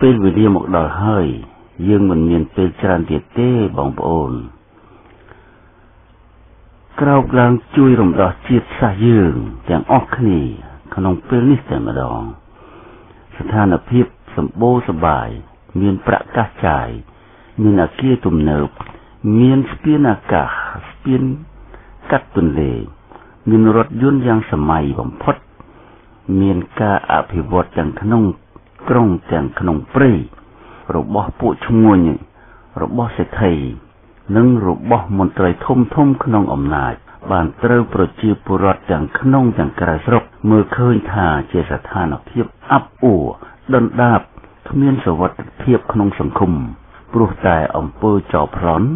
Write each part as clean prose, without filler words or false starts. ពេលវេលាមកដល់ហើយយើងមិនមានពេលច្រើនទៀតទេបងប្អូនក្រោកឡើងជួយរំដោះជាតិសាសន៍យើងទាំងអស់គ្នាក្នុងពេលនេះតែម្ដងស្ថានភាពសម្បូរសប្បាយមានប្រាក់កាសចាយមានអគារទំនើបមានស្ពានអាកាសស្ពានកាត់ទន្លេមានរថយន្តយ៉ាងសម័យបំផុតមានការអភិវឌ្ឍទាំងក្នុងក្រុងទាំងក្នុងព្រៃរបស់ពួកឈ្មួញរបស់សេដ្ឋីនិងរបស់មន្ត្រីធំក្នុងអំណាចបានត្រូវប្រជាពលរដ្ឋទាំងក្នុងទាំងក្រៅស្រុកមើលឃើញថាជាស្ថានភាពអាប់អួរដុនដាបគ្មានសុវត្ថិភាពក្នុងសង្គមព្រោះតែអំពើចោរប្លន់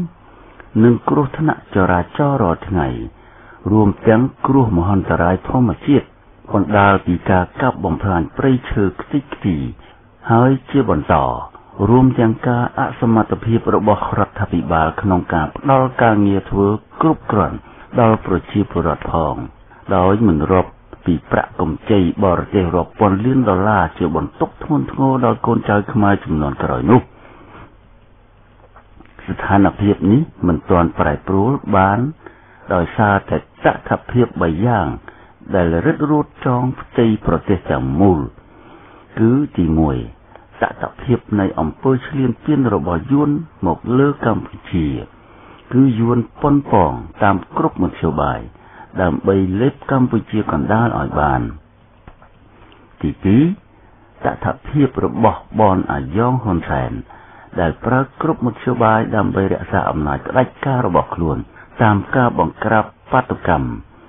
និងគ្រោះថ្នាក់ចរាចរណ៍រាល់ថ្ងៃរួមទាំងគ្រោះមហន្តរាយធម្មជាតិបណ្ដាលពីការកាប់បំផ្លាញព្រៃឈើខ្ទេចខ្ទីហើយជាបន្តរួមទាំងការអសមត្ថភាពរបស់រដ្ឋាភិបាលក្នុងការផ្ដល់ការងារធ្វើគ្រប់គ្រាន់ដល់ប្រជាពលរដ្ឋផងដោយមិនរាប់ពីប្រាក់កម្ចីបរទេសរាប់ពាន់លានដុល្លារជាបន្ទុកធ្ងន់ធ្ងរដល់កូនចៅខ្មែរចំនួនក្រោយនោះស្ថានភាពនេះមិនទាន់ប្រែប្រួលបានដោយសារតែចក្រភាពបីយ៉ាងដែលរឹតរូតចងផ្ទៃប្រទេសទាំងមូលគឺទី1សកម្មភាពនៃអំពើឈ្លានពានរបស់យួនមកលើកម្ពុជាគឺយួនប៉ុនប៉ងតាមគ្រប់មធ្យោបាយដើម្បីលេបកម្ពុជាកណ្ដាលឲ្យបានទី2សកម្មភាពរបស់បនអាយ៉ងហ៊ុនសែនដែលប្រើគ្រប់មធ្យោបាយដើម្បីរក្សាអំណាចផ្ដាច់ការរបស់ខ្លួនតាមការបង្ក្រាបបាតុកម្ម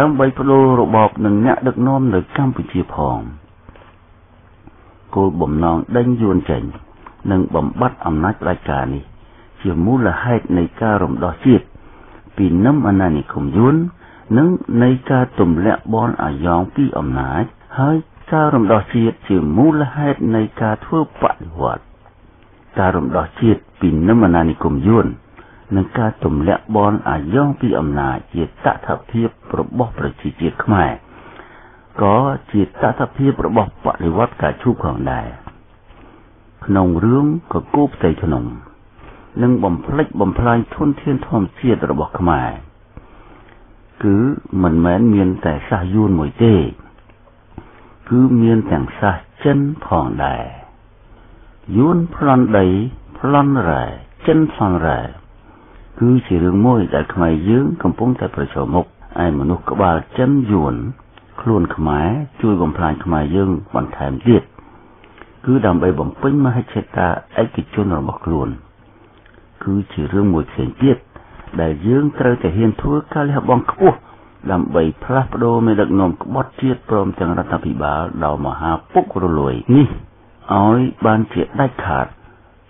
ដើម្បីផ្ដួលរបបនឹងអ្នកដឹកនាំនៅកម្ពុជាផងគោលបំណងដេញយួនចេញនិងបំបត្តិអំណាចផ្ដាច់ការនេះជាមូលហេតុនៃការរំដោះជាតិពីនឹមអាណានិគមយួននិងនៃការទម្លាក់បនអាយ៉ងពីអំណាចហើយការរំដោះជាតិជាមូលហេតុនៃការធ្វើបដិវត្តន៍ការរំដោះជាតិពីនឹមអាណានិគមយួននឹងការទម្លាក់បនអាយ៉ងពីអំណាចជាតថភាពរបស់ប្រជាជាតិខ្មែរក៏ជាតថភាពរបស់បដិវត្តន៍កាឈូកផងដែរក្នុងរឿងកកូបផ្ទៃក្នុងនិងបំផ្លិចបំផ្លាញធនធានធម្មជាតិរបស់ខ្មែរគឺមិនមែនមានតែសាសយួនមួយទេគឺមានទាំងសាសចិនផងដែរយួនប្លន់ដីប្លន់រ៉ែចិនប្លន់រ៉ែគឺជារឿងមួយដែលខ្មែរយើងកំពុងតែប្រឈមមុខឯមនុស្សក្បាលចិនយួនខ្លួនខ្មែរជួយបំផ្លាញខ្មែរយើងបន្ថែមទៀតគឺដើម្បីបំពេញមហិច្ឆតាឯកជនរបស់ខ្លួនគឺជារឿងមួយផ្សេងទៀតដែលយើងត្រូវតែហ៊ានធ្វើការលះបង់ខ្ពស់ដើម្បីផ្លាស់ប្ដូរមេដឹកនាំក្បត់ជាតិព្រមទាំងរដ្ឋាភិបាលដ៏មហាពុករលួយនេះឲ្យបានជាដាច់ខាត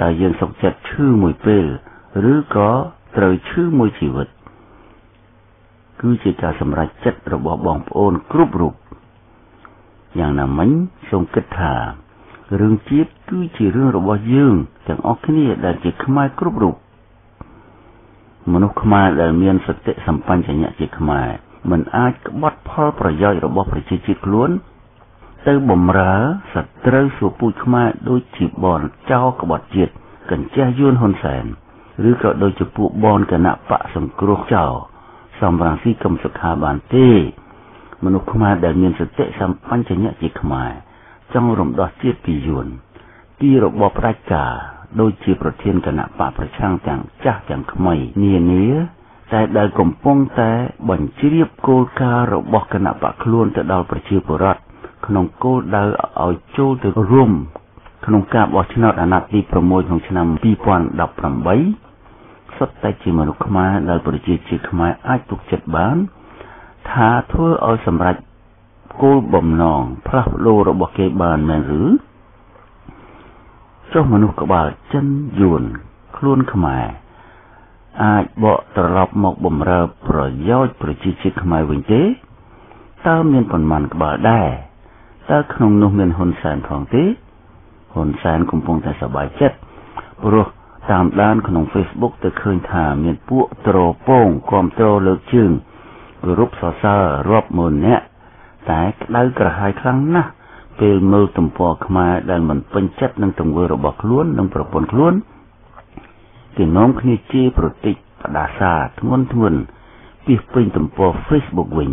តើយើងសុខចិត្តឈឺមួយពេលឬក៏ត្រូវឈឺមួយជីវិតគឺជាការសម្រេចចិត្តរបស់បងប្អូនគ្រប់រូបយ៉ាងណាមិញសូមគិតថារឿងជាតិគឺជារឿងរបស់យើងទាំងអស់គ្នាដែលជាខ្មែរគ្រប់រូបមនុស្សខ្មែរដែលមានសតិសម្បញ្ញៈជាខ្មែរមិនអាចក្បត់ផលប្រយោជន៍របស់ប្រជាជាតិខ្លួនទៅបំរើសត្រូវសួរពូជខ្មែរដូចជាបនចោរក្បត់ជាតិកញ្ចេះយួនហ៊ុនសែនឬក៏ដូចជាពួកបនគណៈបក្សសង្គ្រោះចោរសំរងស៊ីកម្មសុខាបានទេមនុស្សខ្មែរដែលមានសតិសម្បញ្ញៈជាខ្មែរចង់រំដោះជាតិពីយួន ពីរបបរាជការដោយជាប្រធានគណៈបកប្រឆាំងទាំងចាស់ទាំងថ្មីនានាតែដែលកំពុងតែបញ្ជ្រាបគោលការណ៍របស់គណៈបកខ្លួនទៅដល់ប្រជាពលរដ្ឋក្នុងគោលដៅឲ្យចូលទៅរួមក្នុងការបោះឆ្នោតអាណត្តិទី6ក្នុងឆ្នាំ2018សុទ្ធតែជាមនុស្សខ្មែរដែលប្រជាជាតិខ្មែរអាចទុកចិត្តបានថាធ្វើឲ្យសម្រេចគោលបំណងផ្លាស់ប្ដូររបស់គេបានមែនឬចុះមនុស្សក្បាលចិនយួនខ្លួនខ្មែរអាចបកត្រឡប់មកបំរើប្រយោជន៍ប្រជាជាតិខ្មែរវិញទេតើមានប៉ុន្មានក្បាលដែរតើក្នុងនោះមានហ៊ុនសែនផងទេហ៊ុនសែនកំពុងតែសប្បាយចិត្តព្រោះតាមដានក្នុង Facebook ទៅឃើញថាមានពួកត្រពងគាំទ្រលើកជើងគោរពសរសើររាប់ម៉ឺននាក់តែក្តៅក្រហាយខ្លាំងណាស់ពេលមើលទំព័រខ្មែរដែលមិនពេញចិត្តនឹងទង្វើរបស់ខ្លួននិងប្រពន្ធខ្លួនគេនាំគ្នាជាប្រតិចបដាសាធ្ងន់ធ្ងរពីពេញទំព័រ Facebook វិញ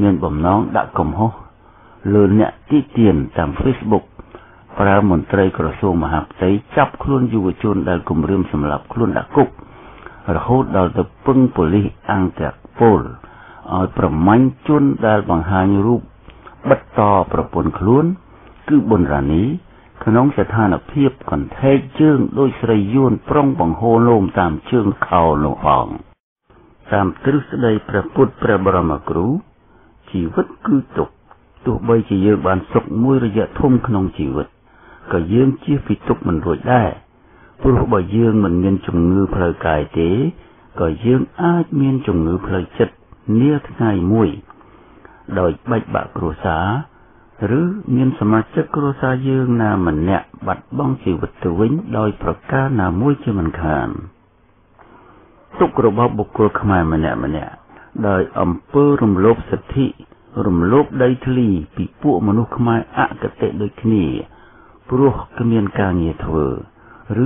មានបំណងដាក់កំហុសលើអ្នកទីទានតាម Facebook ប្រើមន្ត្រីក្រសួងមហាផ្ទៃចាប់ខ្លួនយុវជនដែលគំរាមសម្លាប់ខ្លួនដាក់គុករហូតដល់ទៅពឹងប៉ូលីសអង្គរពលឲ្យប្រមាញ់ជនដែលបង្ហាញរូបបិទតប្រពន្ធខ្លួនគឺប៊ុនរ៉ានីក្នុងស្ថានភាពកន្ធែកជើងដោយស្រីយួនប្រុងបង្ហូរលោមតាមជើងខោលោកហងតាមទ្រឹស្ដីព្រះពុទ្ធព្រះបរមគ្រូជីវិតគឺទុក្ខទោះបីជាយើងបានសុខមួយរយៈធំក្នុងជីវិតក៏យើងជៀសពីទុក្ខមិនរួចដែរព្រោះបើយើងមិនមានជំងឺផ្លូវកាយទេក៏យើងអាចមានជំងឺផ្លូវចិត្តនាថ្ងៃមួយដោយបែកបាក់គ្រួសារឬមានសមាជិកគ្រួសារយើងណាម្នាក់បាត់បង់ជីវិតទៅវិញដោយប្រការណាមួយជាមិនខានទុក្ខរបស់បុគ្គលខ្មែរម្នាក់ៗដោយអំពើរំលោភសិទ្ធិរំលោភដីធ្លីពីពួកមនុស្សខ្មែរអកតេដូចគ្នាព្រោះគ្មានការងារធ្វើ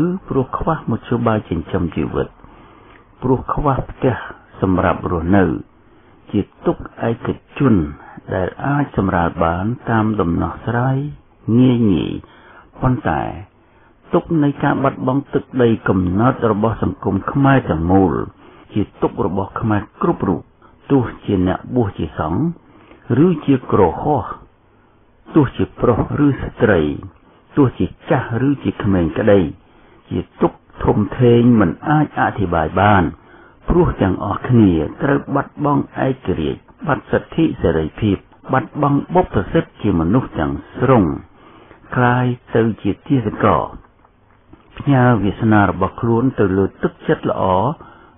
ឬព្រោះខ្វះមធ្យោបាយចិញ្ចឹមជីវិតព្រោះខ្វះផ្ទះសម្រាប់រស់នៅជាទុក្ខឯកជនដែលអាចសម្រាលបានតាមដំណោះស្រាយងាយងាយប៉ុន្តែទុក្ខនៃការបាត់បង់ទឹកដីកំណត់របស់សង្គមខ្មែរទាំងមូលជាទុក្ខរបស់ខ្មែរគ្រប់រូបទោះជាអ្នកបួសជាសង្ឃឬជាក្រហមទោះជាប្រុសឬស្ត្រីទោះជាចាស់ឬជាក្មេងក្តីជាទុក្ខធំធេងមិនអាចអធិប្បាយបានព្រោះទាំងអស់គ្នាត្រូវបាត់បង់ឯករាជ្យបាត់សិទ្ធិសេរីភាពបាត់បង់បុព្វសិទ្ធិជាមនុស្សទាំងស្រុងក្លាយទៅជាទាសករផ្ញើវាសនារបស់ខ្លួនទៅលើទឹកចិត្តល្អ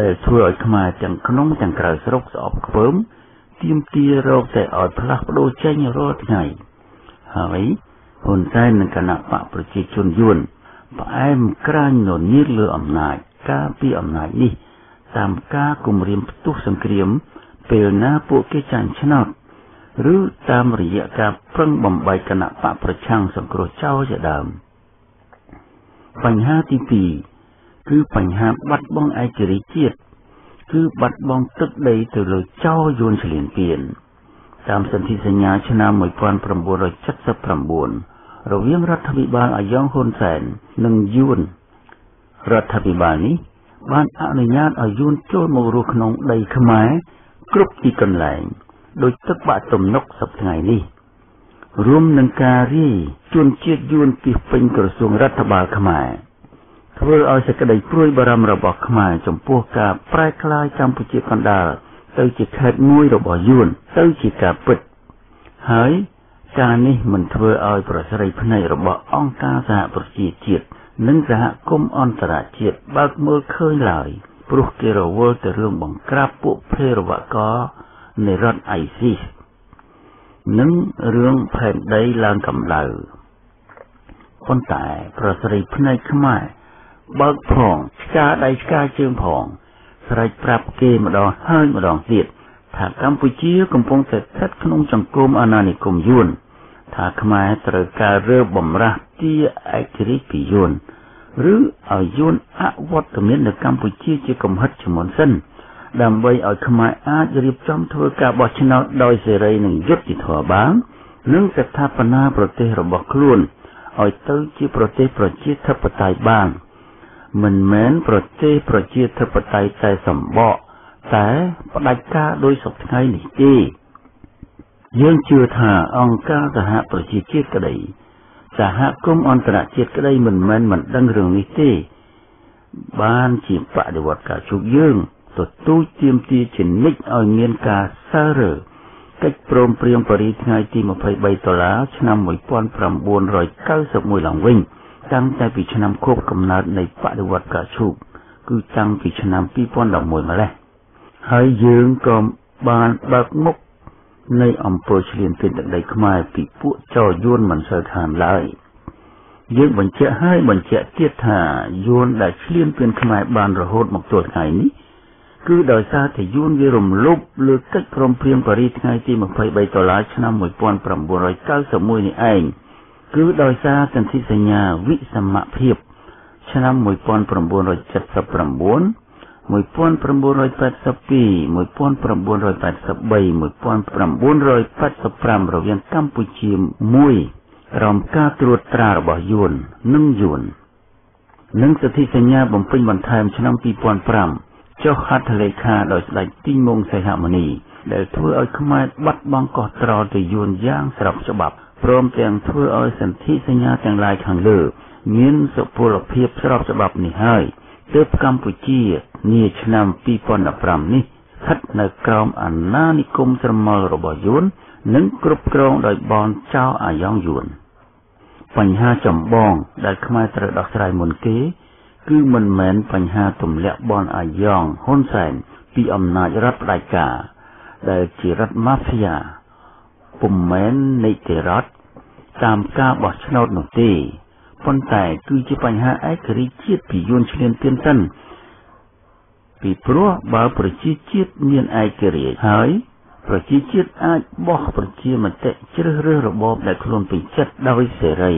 ដែលធ្វើឲ្យខ្មែរទាំងក្នុងទាំងក្រៅស្រុកស្អប់ខ្ពើមទាមទាររកតែឲ្យផ្លាស់ប្ដូរចេញរាល់ថ្ងៃហើយហ៊ុនសែននិងគណៈបកប្រជាជនយួនផ្អែមក្រាញននៀតលើអំណាចការពីអំណាចនេះតាមការគំរាមផ្ទុះសង្គ្រាមពេលណាពួកគេចាញ់ឆ្នោតឬតាមរយៈការប្រឹងបំបីគណៈបកប្រឆាំងសង្គ្រោះចោលជាដើមបញ្ហាទី2គឺបញ្ហាបាត់បង់ឯករាជ្យជាតិគឺបាត់បង់ទឹកដីទៅលើចោរយួនឈ្លានពានតាមសន្ធិសញ្ញាឆ្នាំ1979រវាងរដ្ឋាភិបាលអាយ៉ងហ៊ុនសែននិងយួនរដ្ឋាភិបាលនេះបានអនុញ្ញាតឲ្យយួនចូលមករស់ក្នុងដីខ្មែរគ្រប់ទីកន្លែងដោយទឹកបាក់ទំនុកសប្តាហ៍ថ្ងៃនេះរួមនឹងការរាយជនជាតិយួនពីពេញក្រសួងរដ្ឋបាលខ្មែរ Thưa ơi sẽ cái đầy trôi bà râm rồi bỏ khmai trong buộc cả prai khai trong bộ chiếc con đà tôi chỉ khét môi rồi bỏ dùn tôi chỉ cả bịch hỡi ca này mình thưa ơi bà sẽ đầy phần này rồi bỏ ông ca dạ bà chỉ chiếc nâng dạ công on tà đã chiếc bác mơ khơi lại bà kê rồi vô từ rương bằng krap bộ phê rồi bà có nề rõn ảy xì nâng rương phèn đây làng cầm lờ con tại bà sẽ đầy phần này khmai bác phòng, xa đầy xa chương phòng sạch bạp kê mà đòn hơi mà đòn diệt thả Campuchia cũng phong sẽ thất không chẳng côm anani cùng dùn thả khmai trở cả rơ bầm ra tia ai kiri pì dùn rứ ở dùn á vọt từ miền được Campuchia chỉ cầm hết cho món sân đàm bây ở khmai á dịp trong thua cả bọt chân nó đòi xe rây nâng giúp chỉ thỏa bán nâng sẽ thả phần na bọt tê rồi bọt luôn ở tới chỉ bọt tê bọt chia thập bọt tài bang mình mến bọt tê bọt chia thập bọt tài sầm bọแต่ปัจจัยโดยสอบไงนี่จียังเชื่อถ้าองค์การสหประชาชาติก็ได้สหกรมอันตรชาติก็ได้เหมือนดังเรื่องนี้จีบ้านจีบปะเดือดกาชุกยื่งตัวตู้เจียมตีฉินนิกเอาเงินกาซาเร่กัดโปรมเปรียงปริไงจีมาไปใบตลาชนะมวยป้อนพรำบวนรอยเก้าสิบมวยหลังวิ่งตั้งใจปีชนะโคบกำนัดในปะเดือดกาชุกคือตั้งปีชนะปีป้อนหลังมวยมาแล้วhãy dưỡng còn bàn bạc mốc nơi ông bố liền tiền đặt đầy khmai bị phụ cho dôn mình sợ thảm lại dưỡng bệnh trẻ hai bệnh trẻ tiết thả dôn đã liên tiền khmai bàn rồi hốt một tuổi ngày ní cứ đòi xa thì dôn về rùm lúc lừa cách rồng phiền Paris ngay tìm một phải bày tỏ lá cho năm 1900 rồi cao sở môi này anh cứ đòi xa cần thị xây nhà vị sầm mạ hiệp cho năm 1900 rồi chặt sập 1982 1983 1985រវាងកម្ពុជាមួយរំការត្រួតត្រារបស់យួននិងសិទ្ធិសញ្ញាបំពេញបន្ថែមឆ្នាំ2005ចុះហត្ថលេខាដោយស្ដេចទីម៉ុង សីហមុនីដែលធ្វើឲ្យខ្មែរបាត់បង់កោះត្រល់ទៅយួនយ៉ាងស្របច្បាប់ព្រមទាំងធ្វើឲ្យសន្ធិសញ្ញាទាំងឡាយខាងលើមានសុពលភាពស្របច្បាប់នេះហើយទៅកម្ពុជានាឆ្នាំ2015នេះស្ថិតនៅក្រោមអាណានិគមស្រមោលរបស់យួននិងគ្រប់គ្រងដោយបនចៅអាយ៉ងយួនបញ្ហាចម្បងដែលខ្មែរត្រូវដោះស្រាយមុនគេគឺមិនមែនបញ្ហាទម្លាក់បនអាយ៉ងហ៊ុនសែនពីអំណាចរដ្ឋផ្ដាច់ការដែលជារដ្ឋម៉ាហ្វីយ៉ាពុំមែននីតិរដ្ឋតាមការបោះឆ្នោតនោះទេប៉ុន្តែគឺជាបញ្ហាឯករាជ្យជាតិពីយួនឈ្លានពានសិនពីព្រោះបើប្រជាជាតិមានឯករាជ្យហើយប្រជាជាតិអាចបោះប្រជាមតិជ្រើសរើសរបបដែលខ្លួនពេញចិត្តដោយសេរី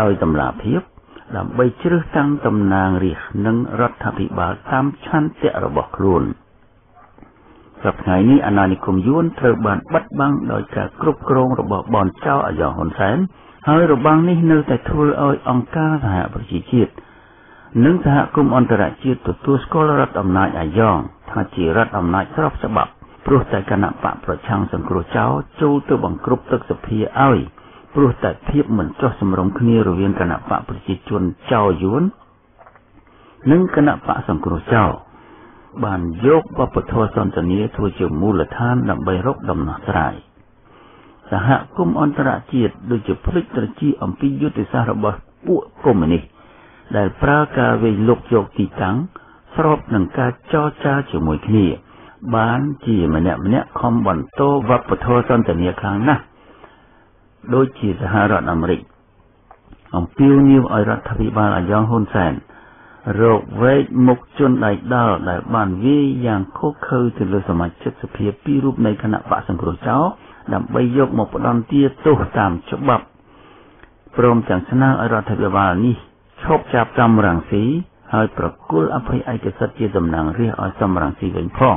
ដោយតម្លាភាពដើម្បីជ្រើសតាំងតំណាងរាស្ត្រនិងរដ្ឋាភិបាលតាមឆន្ទៈរបស់ខ្លួនសប្តាហ៍នេះអាណានិគមយួនត្រូវបានបាត់បង់ដោយការគ្រប់គ្រងរបស់បនចៅអាយ៉ងហ៊ុនសែនហើយរបាំងនេះនៅតែធ្វើឲ្យអង្គការសហប្រជាជាតិនិងសហគមន៍អន្តរជាតិទទួលស្គាល់រដ្ឋអំណាចអាយ៉ងថាជារដ្ឋអំណាចស្របច្បាប់ព្រោះតែគណៈបកប្រឆាំងសង្គ្រោះចោលចូលទៅបង្ក្រប់ទឹកសភាឲ្យព្រោះតែភាពមិនចោះសម្រុងគ្នារវាងគណៈបកប្រជាជនចោលយួននិងគណៈបកសង្គ្រោះចោលបានយកវប្បធម៌សន្ទនាធ្វើជាមូលដ្ឋានដើម្បីរកដំណោះស្រាយសហគមន៍អន្តរជាតិដូចជាភ្លេចត្រជាអំពីយុទ្ធសាស្ត្ររបស់ពួកកុម្មុយនីសដែលប្រើការវេយលុកយកទីតាំងស្របនឹងការចរចាជាមួយគ្នាបានជាម្នាក់ខំបន្តវប្បធម៌សន្ទនាខ្លាំងណាស់ដូចជាសហរដ្ឋអាមេរិកអំពាវនាវឲ្យរដ្ឋាភិបាលអាយ៉ងហ៊ុនសែនរកវែកមុខជនដៃដល់ដែលបានវាយយ៉ាងឃោរឃៅទៅលើសមាជិកសភាពីររូបនៃគណៈបក្សសង្គ្រោះចោលដើម្បីយកមកផ្ដន់ទាទោសតាមច្បាប់ព្រមទាំងស្នើឲ្យរដ្ឋាភិបាលនេះឈប់ចាប់សំរងស៊ីហើយប្រគល់អភ័យឯកសិទ្ធិជាតំណាងរាស្ត្រឲ្យសំរងស៊ីវិញផង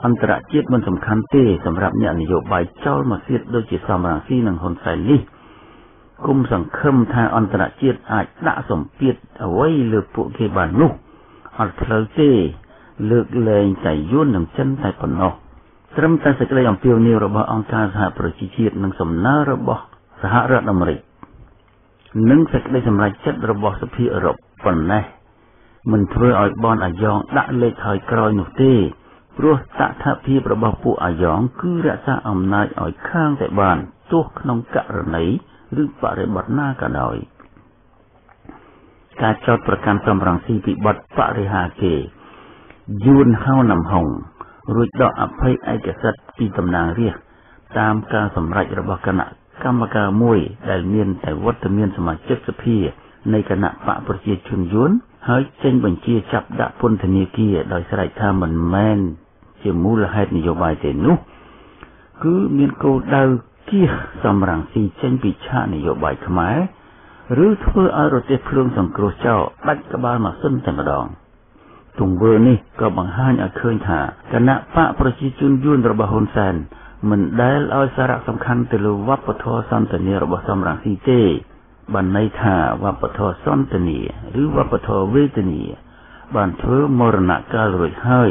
anh ta chết mình tầm khăn tê tầm rạp nhận nhiều bài trao mà xiết đôi chỉ xăm răng xì nằng hồn xài ly cung rằng khâm tha anh ta chết ai đã sủng biết ở quay lược bộ kia bàn lúc anh thở tê lược lên chạy yun nằng chân tại phần nọ trâm ta sẽ lấy làm tiêu niêu rồi bà ông ta hạ bờ chỉ chết nằng sầm nở rồi bà hạ rớt nằm rị នឹងសេចក្តីសម្រេចចិត្តរបស់សភាអឺរ៉ុបប៉ុន្នេះមិនធ្វើឲ្យបនអាយ៉ងដាក់លេខហើយក្រោយនោះទេព្រោះតថាភិបរបស់ពួកអាយ៉ងគឺរក្សាអំណាចឲ្យខាងតែបានទោះក្នុងករណីឬបរិបត្តិណាក៏ដោយការចោទប្រកាន់សំរងស៊ីពិបត្តិបរិហាគេយួនហៅនំហងរួចដកអភ័យឯកសិទ្ធិពីតំណាងរាស្ត្រតាមការសម្រេចរបស់គណៈ កម្មការមួយដែលមានតែវត្តមានសមាជិកសភានៃគណៈបកប្រជាជនយួនហើយចេញបញ្ជាចាប់ដាក់ពន្ធនាគារដោយស្រេចថាមិនមែនជាមូលហេតុនយោបាយទេនោះគឺមានគោលដៅគៀសសំរងស៊ីចេញពីឆាកនយោបាយខ្មែរឬធ្វើឲ្យប្រទេសខ្លួនសង្គ្រោះចោលដាច់ក្បាលមកសិនតែម្ដង ទង្វើនេះក៏បង្ហាញឲ្យឃើញថាគណៈបកប្រជាជនយួនរបស់ហ៊ុនសែនមិនដែលឲ្យសារៈសំខាន់ទៅលើវប្បធម៌សន្តិនិករបស់សម្រាងស៊ីទេបណ្ន័យថាវប្បធម៌សន្តិនិកឬវប្បធម៌វេទនីបានធ្វើមរណកាលរួចហើយ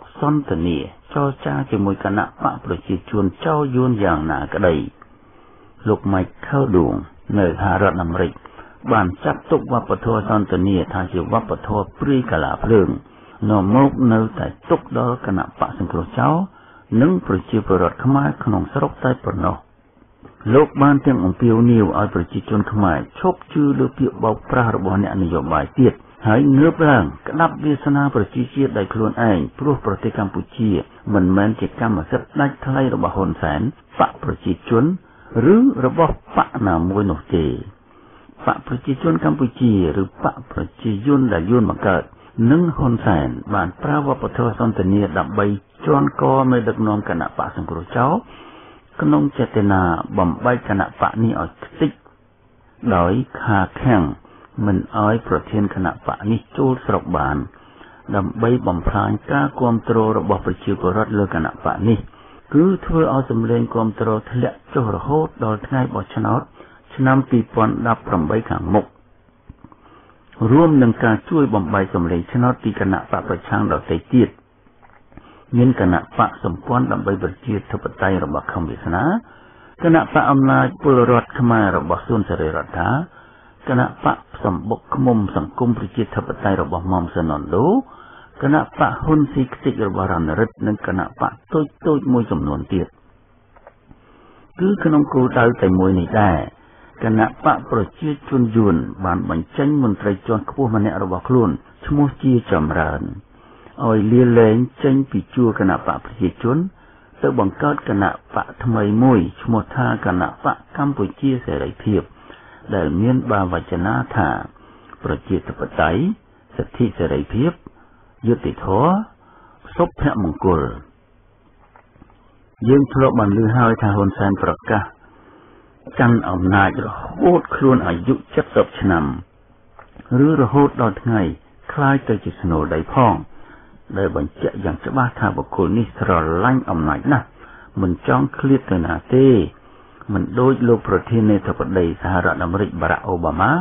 សន្តិនិកចរចាជាមួយគណៈបកប្រជាជនចោលយួនយ៉ាងណាក្តីលោកម៉ៃខៅឌួងនៅថារដ្ឋអាមេរិកបានចាប់ទុកវប្បធម៌សន្តិនិកថាជាវប្បធម៌ព្រីកាឡាភ្លើង លោកបានទាំងអំពាវនាវឲ្យប្រជាជនខ្មែរឈប់ជឿលើពាក្យបោកប្រាស់របស់អ្នកនយោបាយទៀតហើយងើបឡើងក្តាប់វាសនាប្រជាជាតិដែលខ្លួនឯងព្រោះប្រទេសកម្ពុជាមិនមែនជាកម្មសិទ្ធិដាច់ថ្លៃរបស់ហ៊ុនសែនបកប្រជាជនឬរបបបកណាមួយនោះទេបកប្រជាជនកម្ពុជាឬបកប្រជាជនដែលយួនបង្កើតនឹងហ៊ុនសែនបានប្រើវប្បធម៌សន្តិនិកដើម្បី ជន់កមិនដឹកនាំគណៈបកសង្គ្រោះចោលក្នុងចេតនាបំបីគណៈបកនេះឲ្យខ្ទេចដោយខាខាំងមិនឲ្យប្រធានគណៈបកនេះចូលស្រុកបានដើម្បីបំផ្លាញការគាំទ្ររបស់ប្រជាពលរដ្ឋលើគណៈបកនេះគឺធ្វើឲ្យសម្លេងគាំទ្រធ្លាក់ចុះរហូតដល់ថ្ងៃបោះឆ្នោតឆ្នាំ2018របស់កម្ពុជា មានគណៈបកសម្ព័ន្ធដើម្បីប្រជាធិបតេយ្យរបស់កម្ពុជា ឲ្យលៀលែងចេញពីជួរគណៈបកប្រជាជនទៅបង្កើតគណៈបកថ្មីមួយឈ្មោះថាគណៈបកកម្ពុជាសេរីភាពដែលមានបាវចនាថាប្រជាធិបតៃសិទ្ធិសេរីភាពយុត្តិធម៌សុភមង្គលយើងធ្លាប់បានឮហើយថាហ៊ុនសែនប្រកាសកាន់អំណាចរហូតខ្លួនអាយុ ដែលបញ្ជាក់យ៉ាងច្បាស់ថាបុគ្គលនេះស្រឡាញ់អំណាចណាស់មិនចង់ឃ្លាតទៅណាទេមិនដូចលោកប្រធានាធិបតីសហរដ្ឋអាមេរិកបារាក់អូបាម៉ា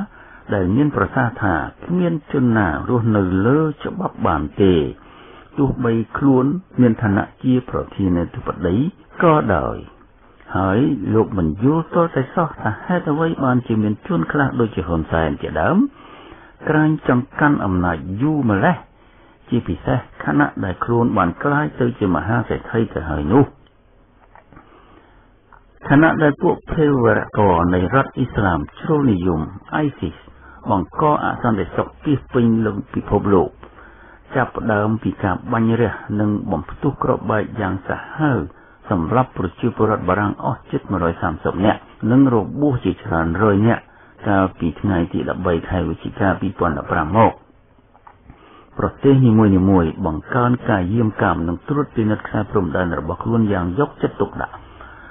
ដែលមានប្រសាសន៍ថាគ្មានជនណារស់នៅលើច្បាប់បានទេទោះបីខ្លួនមានឋានៈជាប្រធានាធិបតីក៏ដោយហើយលោកមិនយល់តតែសោះថាហេតុអ្វីបានជាមានជនខ្លះដូចជាហ៊ុនសែនជាដើមក្រែងចង្កាន់អំណាចយូរម្លេះ ជាពិសេសខណៈដែលខ្លួនបានក្លាយទៅជាមហាសេដ្ឋីទៅហើយនោះខ ขณะได้พวกเพลวรกรในรัฐอิสลามโชนิยมไอซิสบังก่ออาสาเด็กสกิฟปิงลงพิภพโลกจับดามปีกาบัญเรียหนึ่งบ่มตุกรบายอย่างสะหัสสำหรับประชุมรัฐบาลังออจิตมาลอยสามศพเนี่ยหนึ่งโรคบูชิชานรอยเนี่ยกาปีทไงที่ละใบไทยวิชิกาปีปอนละปรามกประเทศนิมวยนิมวยบังการกายเยี่ยมกามหนึ่งตรวจตีนัดคาพรมดันระบกล้วนอย่างยกจัดตกด่า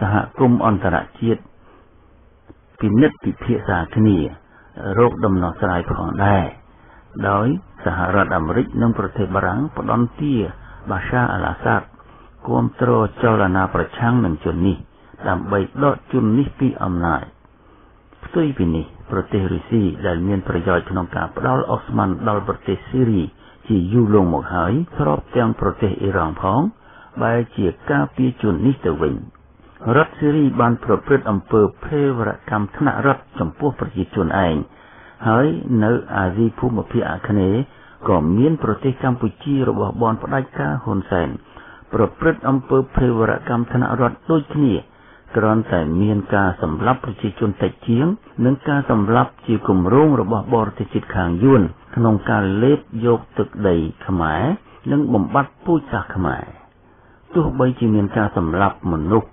สหกรมอันตรชีตปิณิติเพียสาคณีโรคดำนองสลายผ่องได้โดยสหรัฐอเมริกนำประเทศบรังปดอนเตียบาชาอาลาซัดกวมโตรเจรนาประชังหนึ่งจนนี้ดำใบดอจุนนิพิอำนาจสุยพินิประเทศรัสเซียได้เมียนประโยชน์นองการปราลออสมันดอลประเทศซีรีที่ยูลงหมกหายครอบเตียงประเทศอิหร่านพ้องใบเจียกาปีจุนนิสเตวินรัฐซีรีบานประพฤติอำเภอเพลวรกรรมธนรัฐจำพวกประชาชนเองหายในอาซีภูมิภาคอาคเนย์ก็เมียนประเทศกัมพูชีระบบบอลปะไดกาฮุนเซนประพฤติอำเภอเพลวรกรรมธนรัฐโดยที่นี่กรอนแต่เมียนกาสำรับประชาชนแต่เฉียงหนึ่งกาสำรับจีกลุ่มรุ่งระบบบอลติจิตขางยุ่นขนมการเล็บยกตึกใดขมายหนึ่งบ่มบัดผู้จากขมายตัวใบจีเมียนกาสำรับมนุษย์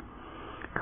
ข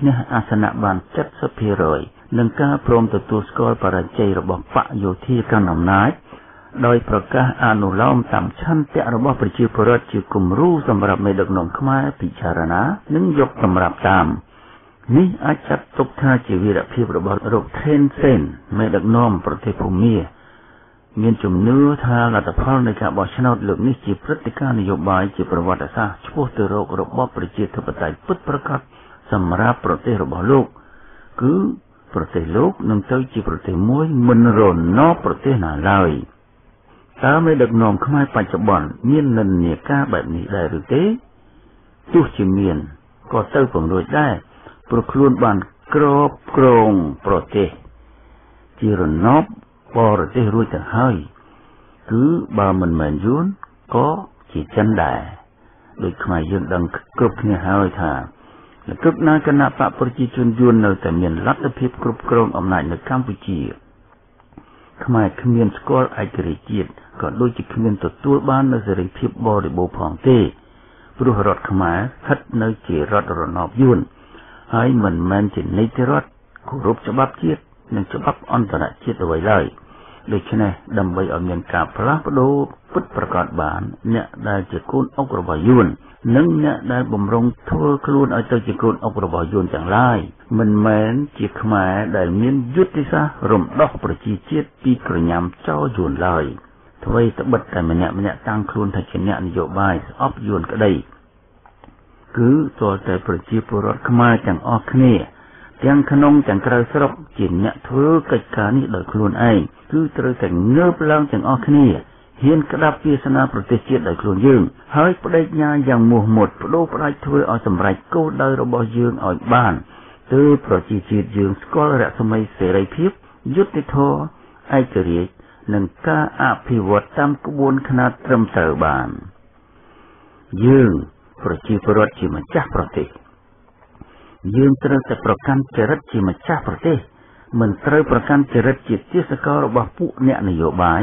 เนื้ออาสนะบานจัดสเปรย์หนึ่งก้าพร้อมตัวสกอร์ปราชัยระบบปะโยธีการนำนายโดยประกาศอนุโลมตามชั้นเตะระบบประชิดประชิดกลุ่มรู้สำหรับในดอกนมขมาพิจารณาหนึ่งยกสำหรับตามนี้อาจัดตกท่าชีวิตพิบระบบโรคเทนเซนในดอกนมประเทศภูมิเมียนจุ่มเนื้อทาลัตพาลในการบอชนอดเหลือนิจิพฤติการนโยบายจิประวัติศาสตร์ชั่วตัวโรคระบบประชิดทุบไตพุทธประกาศสำหรับประเทศระบอบโลกคือประเทศโลกนั่งเต้าจีประเทศมวยมันร้อนนอกประเทศหนาเลยตามในดักนอมขมายปัจจุบันเมียนนันเนียก้าแบบนี้ได้หรือเต้ตู้จีเมียนก็เต้าผมโดยได้ประคลุนบานกรอบกรงประเทศจีรนอบประเทศรู้จักให้คือบามันเหมือนยุนก็จีจันได้โดยขมายยังดังกรบเนี่ยให้ท่าแล้วก็นาคณะปะประชิดชนยวนเอาแต่เมียนรัฐอภิปกรุบกรองอำนาจในกัมพูชีขมายขมีนสกอร์ไอเกริจิตก็โดยจิขมีนตัวตัวบ้านในเสรีพิบบริบูรณ์ผ่องเต้ปรุหรอดขมายคัดในเจรัตรนอบยุ่นให้เหมือนแมนจิในเจรัตขรุบฉบับเจียดหนึ่งฉบับอันตรายเจียดเอาไว้เลยโดยเช่นดำใบเอาเมียนกาพระประดูพุทธประกาศบานเนี่ยได้จิกุลอักรบายุนนึ่งเนี่ยได้บ่มรงทั่วครูนเอาใจจิกุลอักรบายุนจังไรมันเหมือนจิตขมายได้เมียนยุติซะรมดอกประจีเจียดปีกระยำเจ้ายุนเลยทวีตบัดแต่มันเนี่ยตั้งครูนถ้าเช่นเนี่ยนโยบายออฟยุนก็ได้คือตัวใจประจีปรดขมายจังออกเนี่ยยังขนมจังกระสรบจินเนี่ยเธอกิจการนี้โดยครูนไอคือเธอแต่งเงือบเล่าจังออกนี่เห็นกระดับพิจารณาประเทศเชียดโดยครูนยืงเฮ้ยประเด็นยาอย่างมัวหมดโลกประเทศเธอเอาสำไรกู้ได้ระบอบยืงเอาบ้าน từប្រជាជាតិយើងស្គាល់រស្មីសេរីភាពយុត្តិធម៌ឯករាជ្យនិងការអភិវឌ្ឍតាមក្បួនខ្នាតត្រឹមត្រូវបានយើងប្រជាពលរដ្ឋជាម្ចាស់ប្រទេសយើងត្រូវតែប្រកាន់ចរិតជាម្ចាស់ប្រទេសមិនត្រូវប្រកាន់ចរិតជាទាសកររបស់ពួកអ្នកនយោបាយ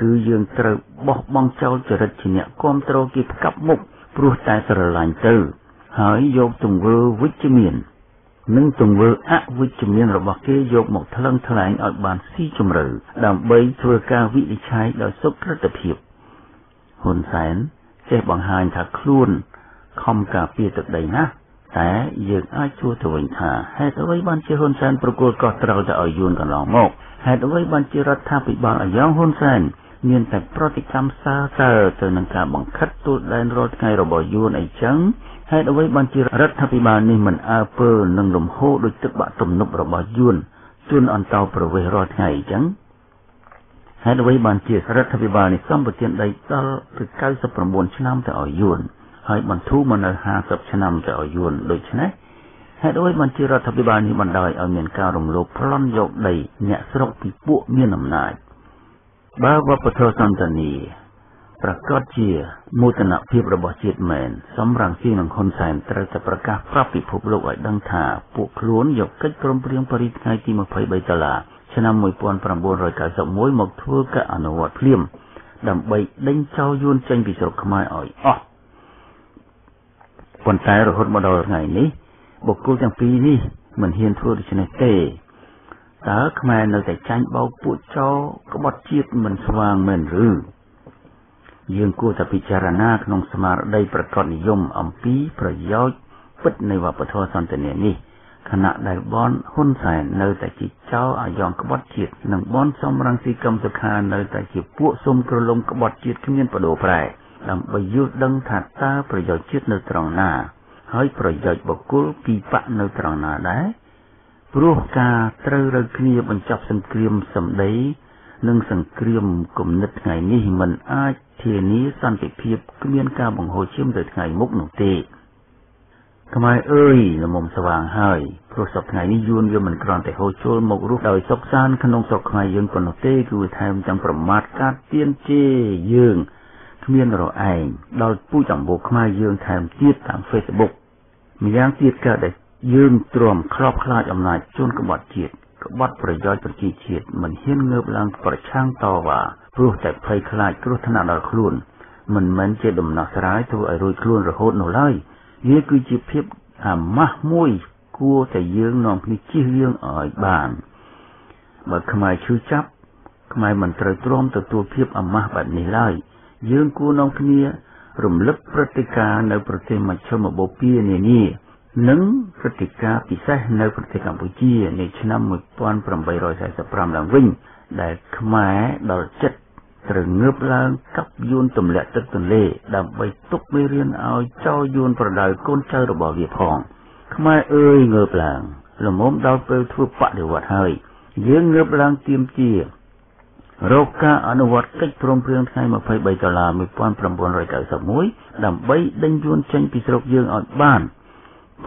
គឺយើងត្រូវបោះបង់ចោលចរិតជាអ្នកគ្រប់គ្រងគេផ្កាប់មុខព្រោះតែស្រឡាញ់ទៅហើយយកទង្វើវិជ្ជមាននិងទង្វើអវិជ្ជមានរបស់គេយកមកថ្លឹងថ្លែងឲ្យបានស៊ីជម្រៅដើម្បីធ្វើការវិនិច្ឆ័យដោយសុក្រឹតភាពហ៊ុនសែនចេះបង្ហាញថាខ្លួនខំការពារទឹកដីណាស់តែយើងអាចសួរទៅវិញថាហេតុអ្វីបានជាហ៊ុនសែនប្រកួតកុសត្រូវទៅឲ្យយួនកន្លងមកហេតុអ្វីបានជារដ្ឋាភិបាលអាយ៉ងហ៊ុនសែនមានតែប្រតិកម្មសារទៅនឹងការបង្ខិតទូតដែនរាល់ថ្ងៃរបស់យួនអីចឹងហេតុអ្វីបានជារដ្ឋាភិបាលនេះមិនអើពើនឹងលំហូរដោយទឹកបាក់ទំនប់របស់យួនជនអន្តោប្រវេសន៍រាល់ថ្ងៃអីចឹងហេតុអ្វីបានជារដ្ឋាភិបាលនេះសម្បទានដីដល់ទៅ99ឆ្នាំទៅឲ្យយួនហើយបន្ធូរមកនៅ50ឆ្នាំទៅឲ្យយួនដូច្នេះហេតុអ្វីបានជារដ្ឋាភិបាលនេះបណ្ដោយឲ្យមានការរំលោភប្លន់យកដីអ្នកស្រុកពីពួកមានអំណាចបើវប្បធម៌សន្តានាប្រកាសជាមោទនភាពរបស់ជាតិមែនសម្រាប់ជានឹងហ៊ុនសែនត្រូវតែប្រកាសប្រាប់ពិភពលោកឲ្យដឹងថាពួកខ្លួនយកកិច្ចព្រមព្រៀងប៉ារីសថ្ងៃទី23ដុល្លារឆ្នាំ1991មកធ្វើការអនុវត្តភ្លាមដើម្បីដេញចោលយួនចេញពីស្រុកខ្មែរឲ្យអស់ប៉ុន្តែរហូតមកដល់ថ្ងៃនេះបុគ្គលទាំងពីរនេះមិនហ៊ានធ្វើដូច្នេះទេតើខ្មែរនៅតែចាញ់បោកពួកចោរក្បត់ជាតិមិនស្វាងមែនឬយើងគួរតែពិចារណាក្នុងស្មារតីប្រកបនិយមអំពីប្រយោជន៍ពិតនៃវប្បធម៌សន្តានានេះខណៈដែលបនហ៊ុនសែននៅតែជាចោរអាយ៉ងក្បត់ជាតិនិងបនសំរងស៊ីកម្មសុខានៅតែជាពួកសុំក្រឡុំក្បត់ជាតិគ្មានបដូរប្រែដើម្បីយល់ដឹងថាតើប្រយោជន៍ជាតិនៅត្រង់ណាហើយប្រយោជន៍បុគ្គលពីបៈនៅត្រង់ណាដែរព្រោះការត្រូវរើគ្នាបញ្ចប់សង្គ្រាមសម្ដីនិងសង្គ្រាមគំនិតថ្ងៃនេះมันអាចធានាសន្តិភាពគ្មានការបង្ហូរឈាមទៅថ្ងៃមុខនោះទេខ្មែរអើយលំមស្វាងហើយព្រោះសប្តាហ៍ថ្ងៃនេះយួនវាមិនគ្រាន់តែហូរចូលមករស់ដោយសុខសាន្តក្នុងស្រុកខ្មែរយើងប៉ុណ្ណោះទេគឺថែមទាំងប្រមាថកាត់ទៀនជេរយើងគ្មានរឯងដល់ពូចអម្បូរខ្មែរយើងថែមទៀតតាម Facebook ម្យ៉ាងទៀតកើតតែយើងទ្រាំខ្លោបខ្លាចអំណាចជូនក្បត់ជាតិក្បត់ប្រយោជន៍ប្រជាជាតិមិនហ៊ានងើបឡើងប្រឆាំងតវ៉ាព្រោះតែភ័យខ្លាចគ្រោះថ្នាក់ដល់ខ្លួនមិនមែនជាដំណោះស្រាយធ្វើឲ្យរួចខ្លួនរហូតនោះឡើយវាគឺជាភាពអាម៉ាស់មួយគួរតែយើងនាំគ្នាជៀសវាងឲ្យបានបើខ្មែរឈឺចាប់ខ្មែរមិនត្រូវទ្រាំទទួលភាពអាម៉ាស់បែបនេះឡើយយើងគួរនាំគ្នារំលឹកព្រឹត្តិការណ៍នៅប្រទេសមជ្ឈមបូព៌ានានានិងព្រឹត្តិការណ៍ពិសេសនៅប្រទេសកម្ពុជានៅឆ្នាំ1845ឡើងវិញដែលខ្មែរដល់ចិត្តត្រូវងើបឡើងកាប់យួនទម្លាក់ទឹកទន្លេដើម្បីទុកមេរៀនឲ្យចោរយួនប្រដៅកូនចៅរបស់វាផងខ្មែរអើយងើបឡើងលមុំដល់ពេលធ្វើបដិវត្តហើយយើងងើបឡើងទាមទាររកការអនុវត្តកិច្ចព្រមព្រៀងថ្ងៃ23ដុល្លារ1991ដើម្បីដេញយួនចេញពីស្រុកយើងឲ្យបានព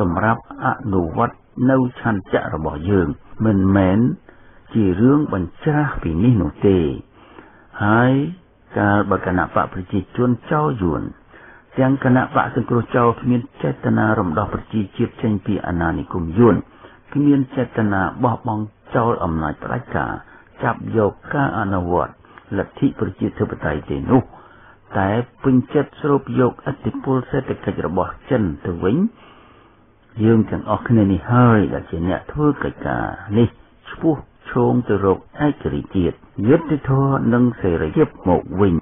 សម្រាប់អនុវត្តនៅឆន្ទៈរបស់យើងមិនមែនជារឿងបញ្ច្រាស់ពីនេះនោះទេហើយកាលបើគណៈបកប្រជាជនចោលយួនទាំងគណៈបកសង្គ្រោះចោលគ្មានចេតនារំដោះប្រជាជាតិចេញពីអាណានិគមយួន คือมีเจตนาบ่บังโจลอำนาจประชาจับโยกการอนุวัตลัทธิประชาธิปไตยเดนุแต่เป็นเจตสรุปโยกอธิปไตยเศรษฐกิจระบบเช่นตัววิ่งยืมจากออกในนี้เฮ้ยแต่เช่นเนี่ยทุกกิจการนี่ชูชงตัวโรคไอเกลียดยึดที่ท้อนั่งเสรีเย็บหมกวิ่ง